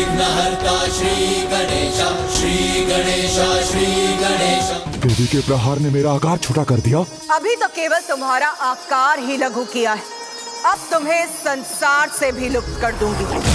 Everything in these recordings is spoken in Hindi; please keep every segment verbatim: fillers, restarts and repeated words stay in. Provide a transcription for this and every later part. विघ्नहर्ता श्री गणेशा श्री गणेशा श्री गणेशा। देवी के प्रहार ने मेरा आकार छोटा कर दिया। अभी तो केवल तुम्हारा आकार ही लघु किया है, अब तुम्हें संसार से भी लुप्त कर दूंगी।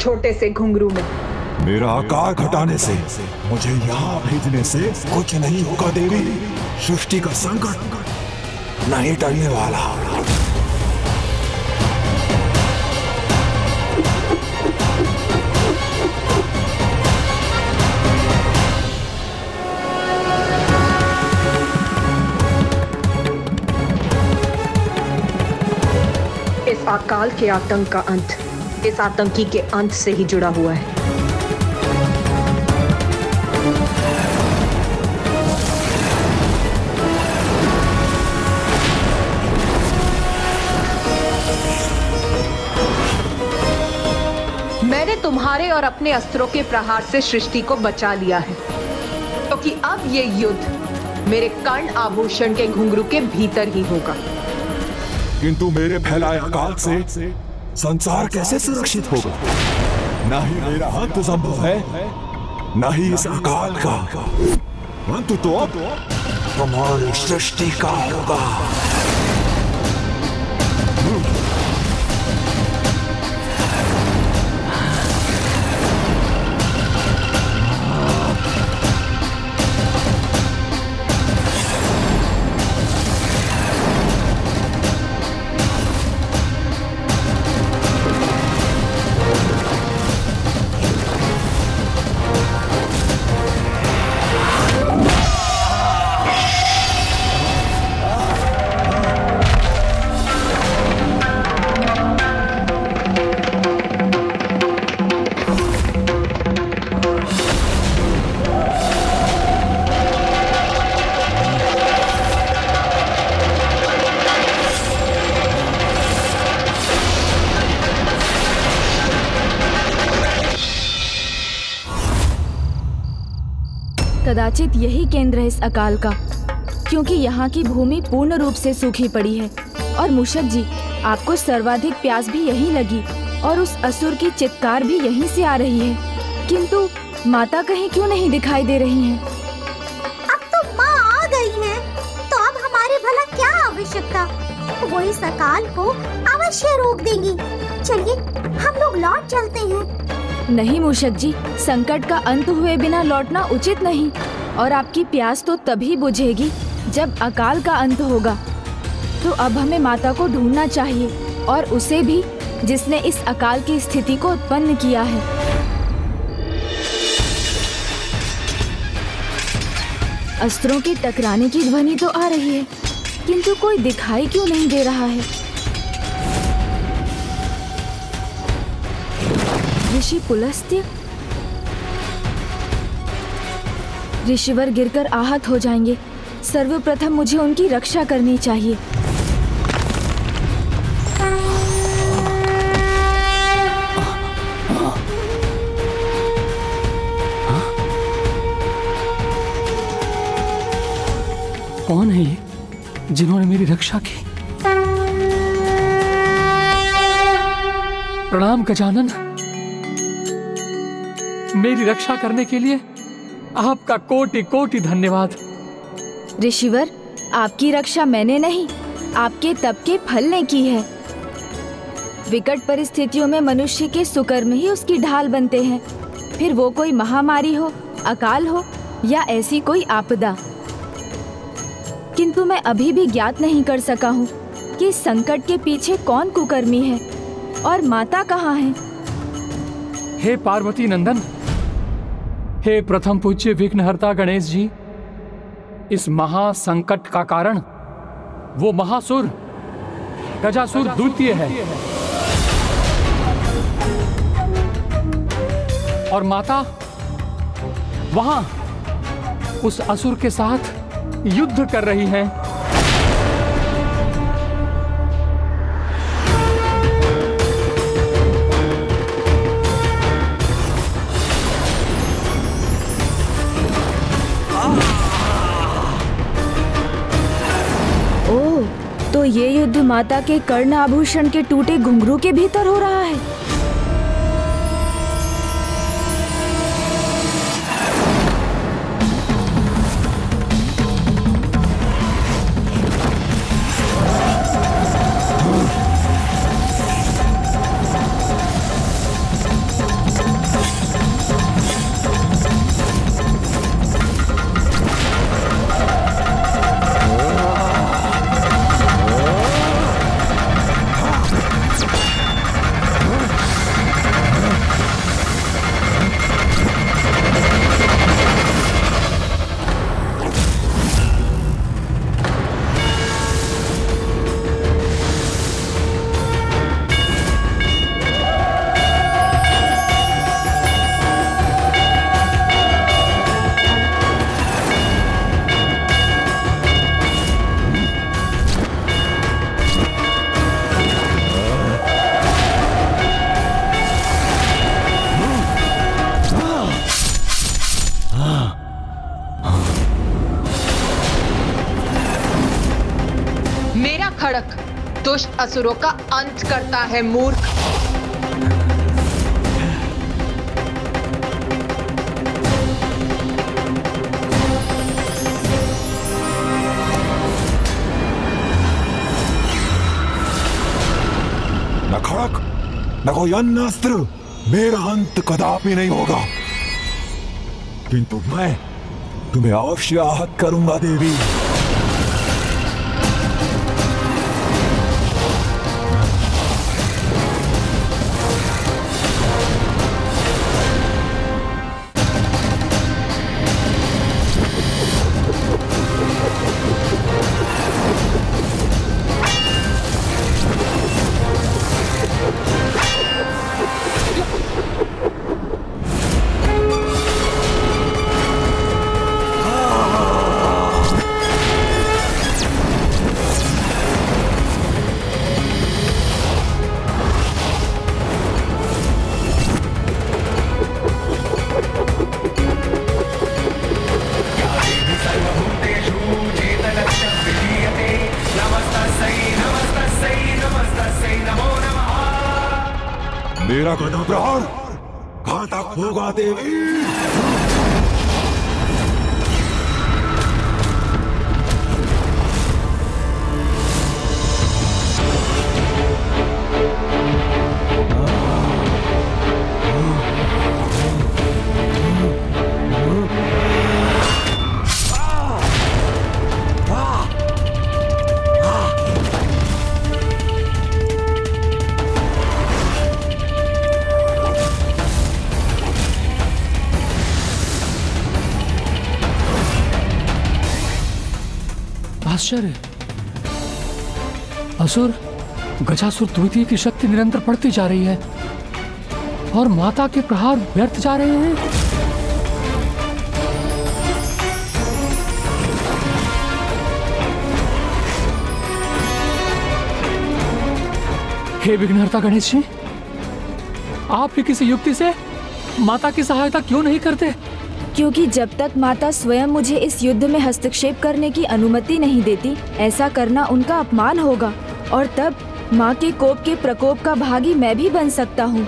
छोटे से घुंघरू में मेरा आकार घटाने से, मुझे यहाँ भेजने से कुछ नहीं होगा देवी। सृष्टि का संकट नहीं टलने वाला। इस अकाल के आतंक का अंत इस आतंकी के अंत से ही जुड़ा हुआ है। मैंने तुम्हारे और अपने अस्त्रों के प्रहार से सृष्टि को बचा लिया है, क्योंकि तो अब ये युद्ध मेरे कर्ण आभूषण के घुंघरू के भीतर ही होगा। किंतु मेरे फैलाए आकाल से संसार कैसे सुरक्षित होगा? ना ही मेरा अंत संभव है, ना ही इस अकाल का अंत, तो अब हमारी सृष्टि का होगा। कदाचित यही केंद्र है इस अकाल का, क्योंकि यहाँ की भूमि पूर्ण रूप से सूखी पड़ी है। और मुशक जी, आपको सर्वाधिक प्यास भी यहीं लगी और उस असुर की चित्कार भी यहीं से आ रही है, किंतु माता कहीं क्यों नहीं दिखाई दे रही हैं? अब तो माँ आ गई है, तो अब हमारे भला क्या आवश्यकता? वो इस अकाल को अवश्य रोक देंगी। चलिए हम लोग लौट चलते हैं। नहीं मूषक जी, संकट का अंत हुए बिना लौटना उचित नहीं, और आपकी प्यास तो तभी बुझेगी जब अकाल का अंत होगा। तो अब हमें माता को ढूंढना चाहिए और उसे भी जिसने इस अकाल की स्थिति को उत्पन्न किया है। अस्त्रों के टकराने की ध्वनि तो आ रही है, किंतु कोई दिखाई क्यों नहीं दे रहा है। ऋषि पुलस्त्य, ऋषिवर गिरकर आहत हो जाएंगे। सर्वप्रथम मुझे उनकी रक्षा करनी चाहिए। कौन है ये जिन्होंने मेरी रक्षा की? प्रणाम गजानन, मेरी रक्षा करने के लिए आपका कोटि कोटि धन्यवाद। ऋषिवर, आपकी रक्षा मैंने नहीं, आपके तप के फल ने की है। विकट परिस्थितियों में मनुष्य के सुकर्म ही उसकी ढाल बनते हैं, फिर वो कोई महामारी हो, अकाल हो या ऐसी कोई आपदा। किंतु मैं अभी भी ज्ञात नहीं कर सका हूँ कि संकट के पीछे कौन कुकर्मी है और माता कहाँ है। हे पार्वती नंदन, हे प्रथम पूज्य विघ्नहर्ता गणेश जी, इस महासंकट का कारण वो महासुर गजासुर द्वितीय है और माता वहां उस असुर के साथ युद्ध कर रही हैं। ओह, तो ये युद्ध माता के कर्ण आभूषण के टूटे घुंघरू के भीतर हो रहा है। असुरों का अंत करता है मूर्ख। न खड़क न कोई अन्य अस्त्र मेरा अंत कदापि नहीं होगा, किंतु मैं तुम्हें अवश्य आहत करूंगा देवी। आश्चर्य है। असुर गजासुर द्वितीय की शक्ति निरंतर बढ़ती जा रही है और माता के प्रहार व्यर्थ जा रहे हैं। हे विघ्नहर्ता गणेश जी, आप ही किसी युक्ति से माता की सहायता क्यों नहीं करते? क्योंकि जब तक माता स्वयं मुझे इस युद्ध में हस्तक्षेप करने की अनुमति नहीं देती, ऐसा करना उनका अपमान होगा और तब माँ के कोप के प्रकोप का भागी मैं भी बन सकता हूँ।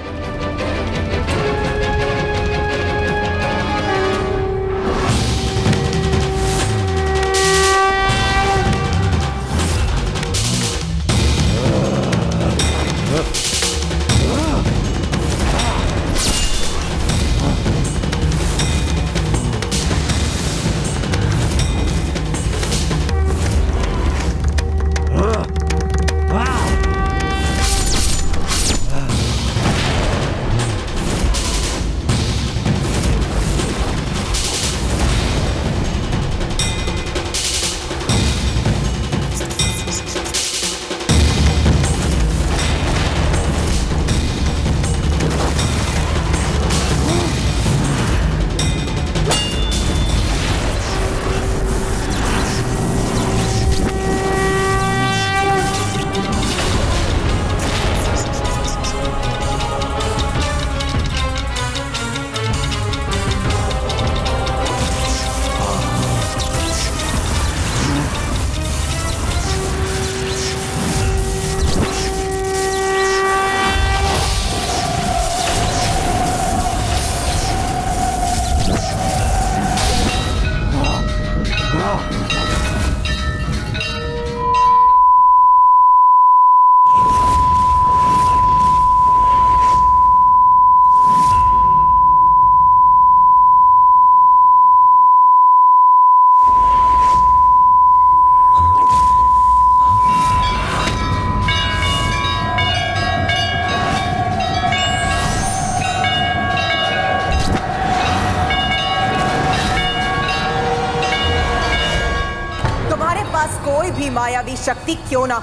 मायावी शक्ति क्यों ना,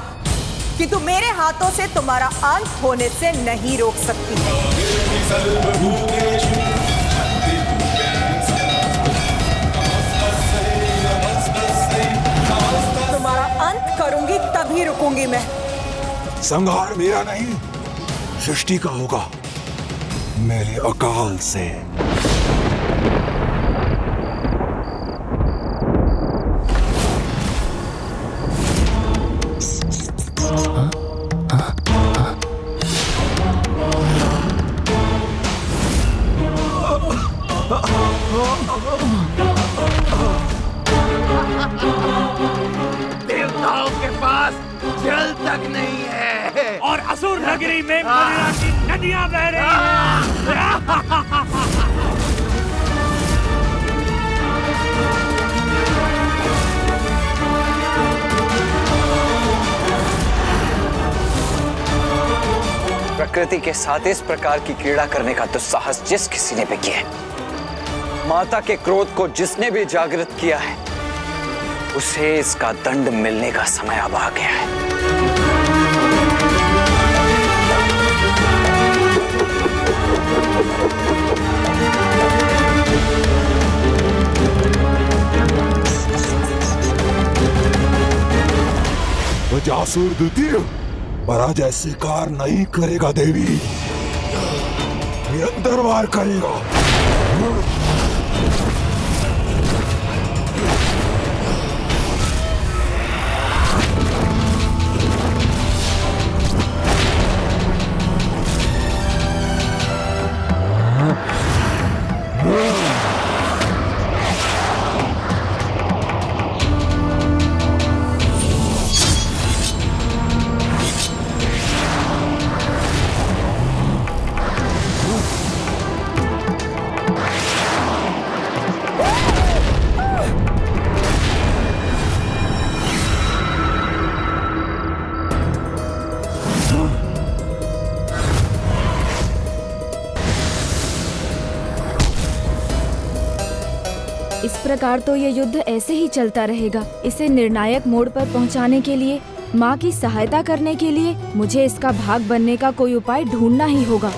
किंतु मेरे हाथों से तुम्हारा अंत होने से नहीं रोक सकती। तुम्हारा अंत करूंगी तभी रुकूंगी मैं। संहार मेरा नहीं, सृष्टि का होगा मेरे अकाल से। प्रकृति के साथ इस प्रकार की क्रीड़ा करने का दुस्साहस जिस किसी ने भी किया है, माता के क्रोध को जिसने भी जागृत किया है, उसे इसका दंड मिलने का समय अब आ गया है। गजासुर द्वितीय पराजय स्वीकार नहीं करेगा देवी, निरंतर वार करेगा। इस प्रकार तो ये युद्ध ऐसे ही चलता रहेगा। इसे निर्णायक मोड़ पर पहुंचाने के लिए, माँ की सहायता करने के लिए मुझे इसका भाग बनने का कोई उपाय ढूंढना ही होगा।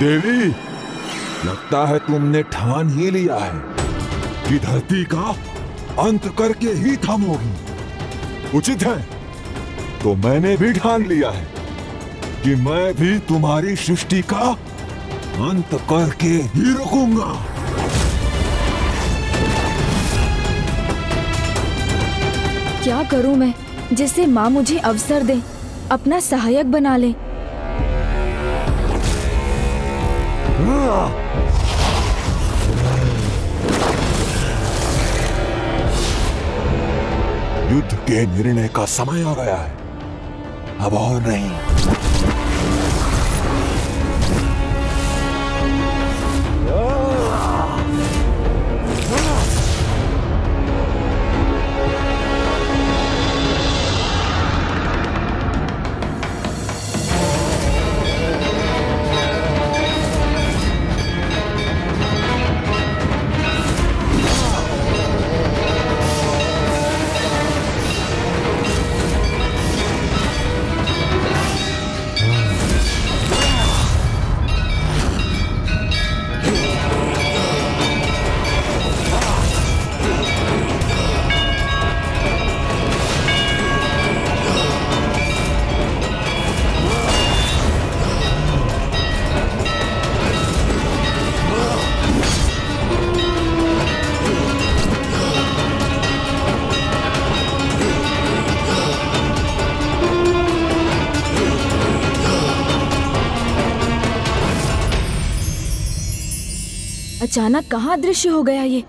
देवी, लगता है तुमने ठान ही लिया है कि धरती का अंत करके ही थामोगी। उचित है, तो मैंने भी ठान लिया है कि मैं भी तुम्हारी सृष्टि का अंत करके ही रुकूंगा। क्या करूं मैं जिससे माँ मुझे अवसर दे, अपना सहायक बना ले। युद्ध के निर्णय का समय आ गया है, अब और नहीं। अचानक कहाँ दृश्य हो गया ये?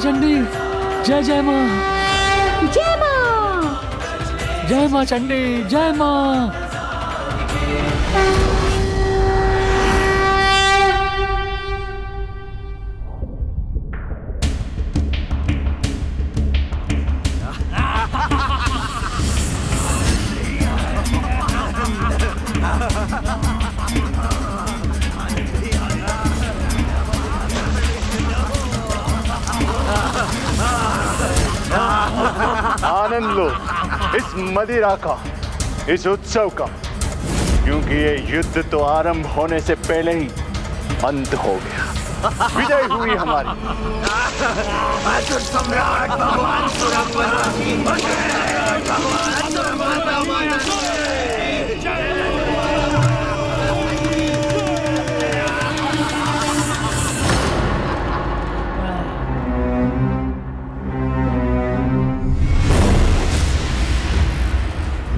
चंडी, जय जय माँ, जय माँ, जय माँ चंडी, जय माँ। मदिरा का, इस उत्सव का, क्योंकि ये युद्ध तो आरंभ होने से पहले ही अंत हो गया। विजय हुई हमारी। असुर सम्राट भगवान सुरंगना की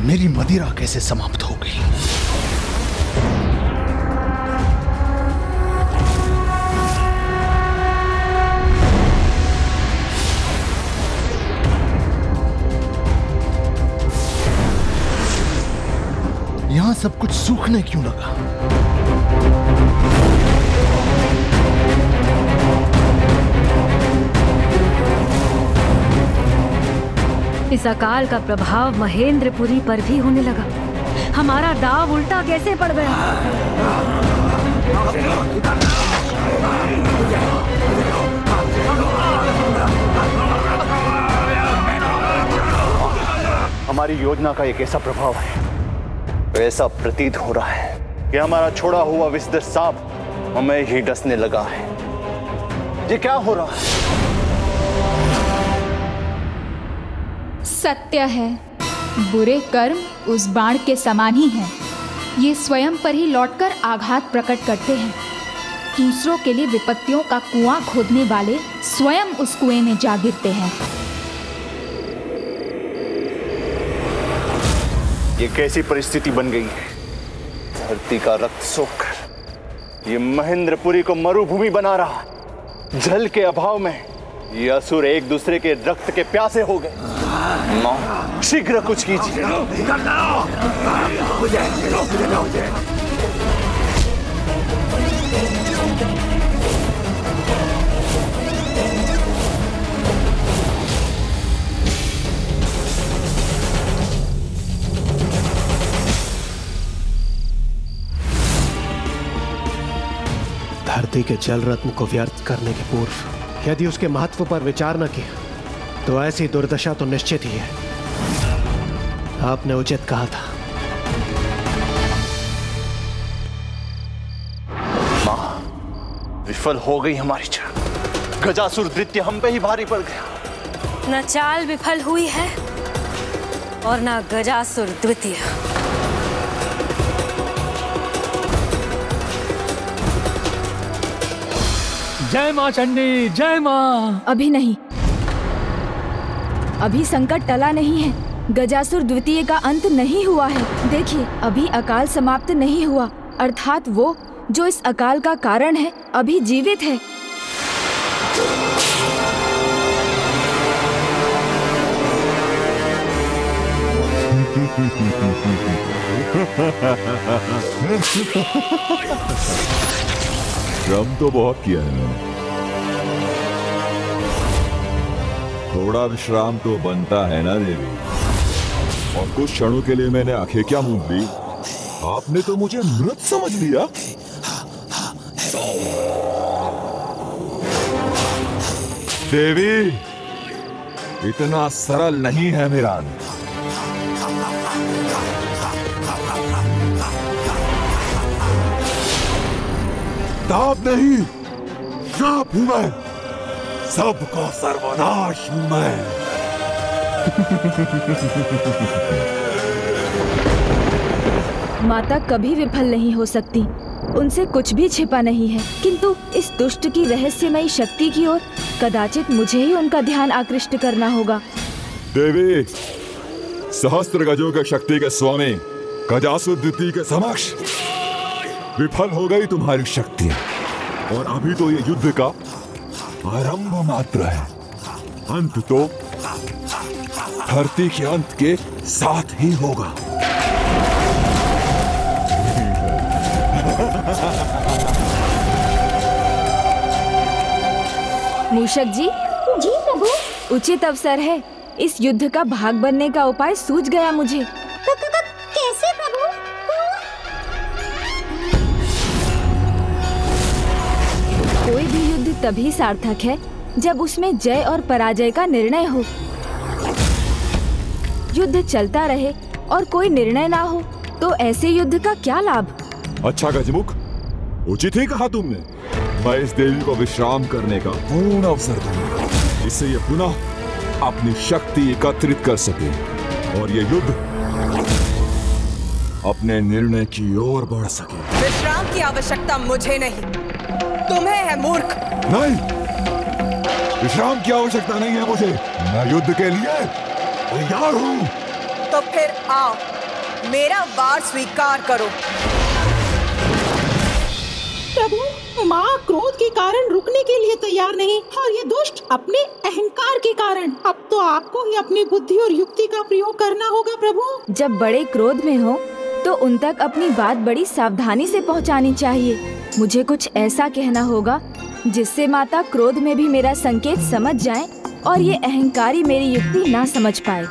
मेरी मदिरा कैसे समाप्त हो गई? सब कुछ सूखने क्यों लगा? इस अकाल का प्रभाव महेंद्रपुरी पर भी होने लगा। हमारा दाव उल्टा कैसे पड़ गया? हमारी योजना का एक ऐसा प्रभाव है, ऐसा प्रतीत हो रहा है कि हमारा छोड़ा हुआ विस्तर सांप हमें ही डसने लगा है। ये क्या हो रहा है? सत्य है, बुरे कर्म उस बाण के समान ही हैं। ये स्वयं पर ही लौटकर आघात प्रकट करते हैं। दूसरों के लिए विपत्तियों का कुआं खोदने वाले स्वयं उस कुएं में जा गिरते हैं। ये कैसी परिस्थिति बन गई है? धरती का रक्त सोखकर ये महेंद्रपुरी को मरुभूमि बना रहा। जल के अभाव में ये असुर एक दूसरे के रक्त के प्यासे हो गए। शीघ्र कुछ कीजिए। धरती के जल रत्न को व्यर्थ करने के पूर्व यदि उसके महत्व पर विचार न किया तो ऐसी दुर्दशा तो निश्चित ही है। आपने उचित कहा था। माँ, विफल हो गई हमारी चाल। गजासुर द्वितीय हम पे ही भारी पड़ गया। ना चाल विफल हुई है और ना गजासुर द्वितीय। जय माँ चंडी, जय माँ। अभी नहीं, अभी संकट टला नहीं है। गजासुर द्वितीय का अंत नहीं हुआ है। देखिए, अभी अकाल समाप्त नहीं हुआ, अर्थात वो जो इस अकाल का कारण है अभी जीवित है। श्रम तो बहुत किया है ना, थोड़ा विश्राम तो बनता है ना देवी। और कुछ क्षणों के लिए मैंने आंखें क्या मूंद ली, आपने तो मुझे मृत समझ लिया। देवी, इतना सरल नहीं है मेरा अंत। ताप नहीं, शाप हूं मैं, सबको सर्वनाश मैं। माता कभी विफल नहीं हो सकती, उनसे कुछ भी छिपा नहीं है। किंतु इस दुष्ट की रहस्यमयी शक्ति की ओर कदाचित मुझे ही उनका ध्यान आकृष्ट करना होगा। देवी, सहस्त्र गजों के शक्ति के स्वामी गजासुर द्वितीय के समक्ष विफल हो गई तुम्हारी शक्ति, और अभी तो ये युद्ध का आरंभ मात्र है। अंत तो धरती के अंत के साथ ही होगा। मूषक जी, जी प्रभु। उचित अवसर है, इस युद्ध का भाग बनने का उपाय सूझ गया मुझे। क, क, क, कैसे प्रभु? कोई भी तभी सार्थक है जब उसमें जय और पराजय का निर्णय हो। युद्ध चलता रहे और कोई निर्णय ना हो तो ऐसे युद्ध का क्या लाभ? अच्छा गजमुख, उचित ही कहा तुमने। मैं इस देवी को विश्राम करने का पूर्ण अवसर दूंगा। इससे ये पुनः अपनी शक्ति एकत्रित कर सके और ये युद्ध अपने निर्णय की ओर बढ़ सके। विश्राम की आवश्यकता मुझे नहीं, तुम्हें है मूर्ख। नहीं, विश्राम की आवश्यकता नहीं है मुझे। मैं युद्ध के लिए तैयार हूँ। तो फिर आओ, मेरा वार स्वीकार करो। प्रभु, माँ क्रोध के कारण रुकने के लिए तैयार नहीं, और ये दुष्ट अपने अहंकार के कारण। अब तो आपको ही अपनी बुद्धि और युक्ति का प्रयोग करना होगा प्रभु। जब बड़े क्रोध में हो तो उन तक अपनी बात बड़ी सावधानी से पहुंचानी चाहिए। मुझे कुछ ऐसा कहना होगा जिससे माता क्रोध में भी मेरा संकेत समझ जाए और ये अहंकारी मेरी युक्ति ना समझ पाए।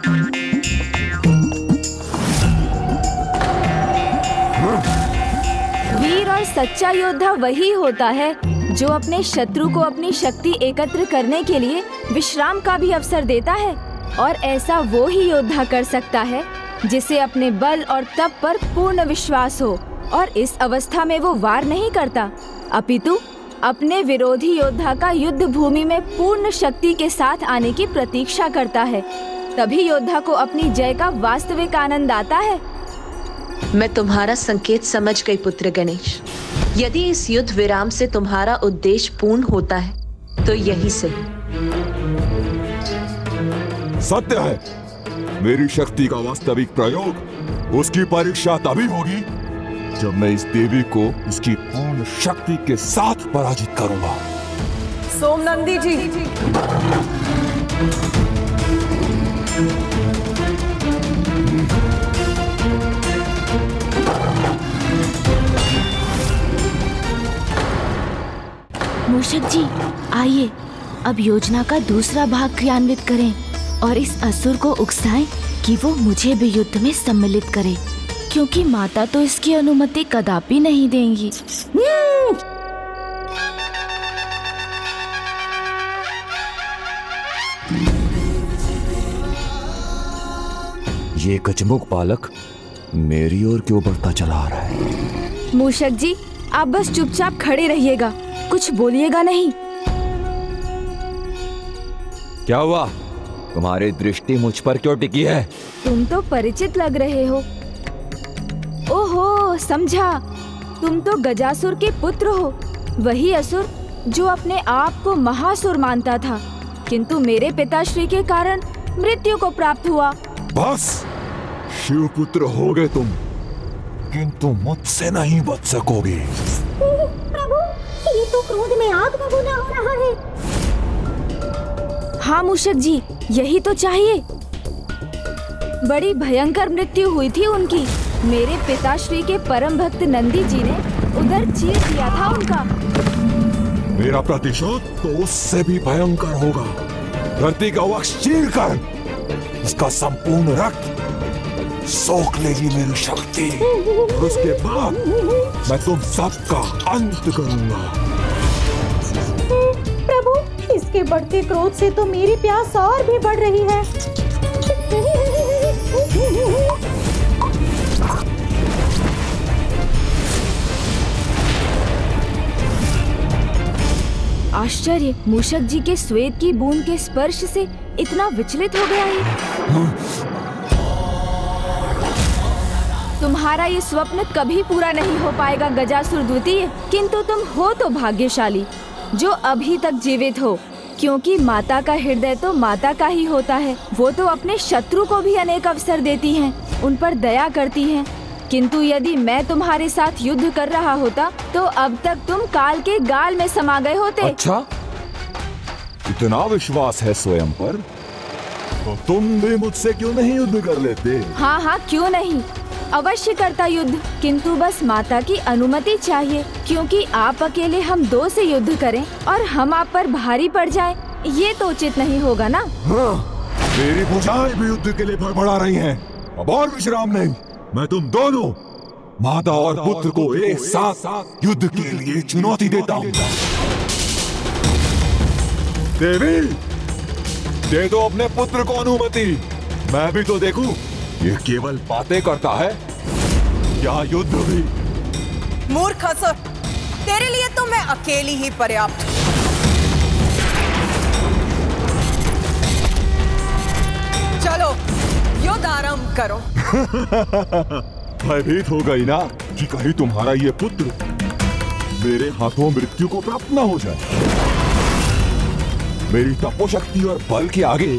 वीर और सच्चा योद्धा वही होता है जो अपने शत्रु को अपनी शक्ति एकत्र करने के लिए विश्राम का भी अवसर देता है, और ऐसा वो ही योद्धा कर सकता है जिसे अपने बल और तप पर पूर्ण विश्वास हो और इस अवस्था में वो वार नहीं करता, अपितु अपने विरोधी योद्धा का युद्ध भूमि में पूर्ण शक्ति के साथ आने की प्रतीक्षा करता है। तभी योद्धा को अपनी जय का वास्तविक आनंद आता है। मैं तुम्हारा संकेत समझ गई पुत्र गणेश। यदि इस युद्ध विराम से तुम्हारा उद्देश्य पूर्ण होता है तो यही सही। सत्य है, मेरी शक्ति का वास्तविक प्रयोग, उसकी परीक्षा तभी होगी जब मैं इस देवी को इसकी पूर्ण शक्ति के साथ पराजित करूंगा। सोमनंदी जी, मूषक जी आइए, अब योजना का दूसरा भाग क्रियान्वित करें और इस असुर को उकसाएं कि वो मुझे भी युद्ध में सम्मिलित करे, क्योंकि माता तो इसकी अनुमति कदापि नहीं देंगी। ये कचमुख बालक मेरी ओर क्यों बढ़ता चला आ रहा है? मूषक जी आप बस चुपचाप खड़े रहिएगा, कुछ बोलिएगा नहीं। क्या हुआ? तुम्हारी दृष्टि मुझ पर क्यों टिकी है? तुम तो परिचित लग रहे हो। ओहो समझा, तुम तो गजासुर के पुत्र हो, वही असुर जो अपने आप को महासुर मानता था किंतु मेरे पिताश्री के कारण मृत्यु को प्राप्त हुआ। बस शिव पुत्र हो गए तुम, किंतु मुझसे नहीं बच सकोगे। ये तो क्रोध में आग में भुना हो रहा है। हाँ मूषक जी, यही तो चाहिए। बड़ी भयंकर मृत्यु हुई थी उनकी। मेरे पिताश्री के परम भक्त नंदी जी ने उधर चीर दिया था उनका। मेरा प्रतिशोध तो उससे भी भयंकर होगा। धरती का वक्ष चीर कर उसका संपूर्ण रक्त सोख लेगी मेरी शक्ति। उसके बाद मैं तुम सबका अंत करूंगा। प्रभु, इसके बढ़ते क्रोध से तो मेरी प्यास और भी बढ़ रही है। आश्चर्य, मूषक जी के श्वेत की बूंद के स्पर्श से इतना विचलित हो गया है। तुम्हारा ये स्वप्न कभी पूरा नहीं हो पाएगा गजासुर द्वितीय, किंतु तुम हो तो भाग्यशाली जो अभी तक जीवित हो, क्योंकि माता का हृदय तो माता का ही होता है। वो तो अपने शत्रु को भी अनेक अवसर देती हैं, उन पर दया करती हैं। किंतु यदि मैं तुम्हारे साथ युद्ध कर रहा होता तो अब तक तुम काल के गाल में समा गए होते। अच्छा, इतना विश्वास है स्वयं पर, तो तुम भी मुझसे क्यों नहीं युद्ध कर लेते? हाँ हाँ क्यों नहीं, अवश्य करता युद्ध, किंतु बस माता की अनुमति चाहिए, क्योंकि आप अकेले हम दो से युद्ध करें और हम आप पर भारी पड़ जाएं, ये तो उचित नहीं होगा ना। हाँ, मेरी भुजाएं भी युद्ध के लिए भड़बड़ा रही हैं। अब और विश्राम नहीं, मैं तुम दोनों माता और पुत्र को एक साथ युद्ध के लिए चुनौती देता हूँ। देवी, दे दो अपने पुत्र को अनुमति, मैं भी तो देखूं ये केवल बातें करता है या युद्ध भी। मूर्ख असुर, तेरे लिए तो मैं अकेली ही पर्याप्त। चलो युद्ध आरंभ करो। भयभीत हो गई ना कि कहीं तुम्हारा ये पुत्र मेरे हाथों मृत्यु को प्राप्त ना हो जाए। मेरी तपोशक्ति और बल के आगे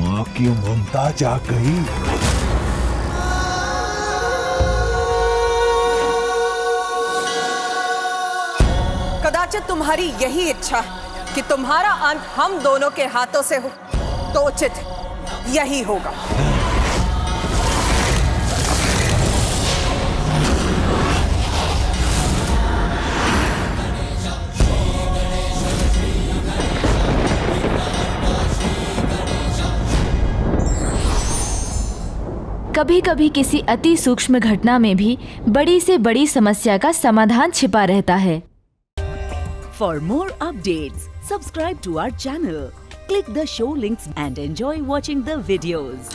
माँ की ममता जा गई। तुम्हारी यही इच्छा कि तुम्हारा अंत हम दोनों के हाथों से हो तो उचित यही होगा। कभी कभी किसी अति सूक्ष्म घटना में भी बड़ी से बड़ी समस्या का समाधान छिपा रहता है। For more updates, subscribe to our channel, click the show links and enjoy watching the videos.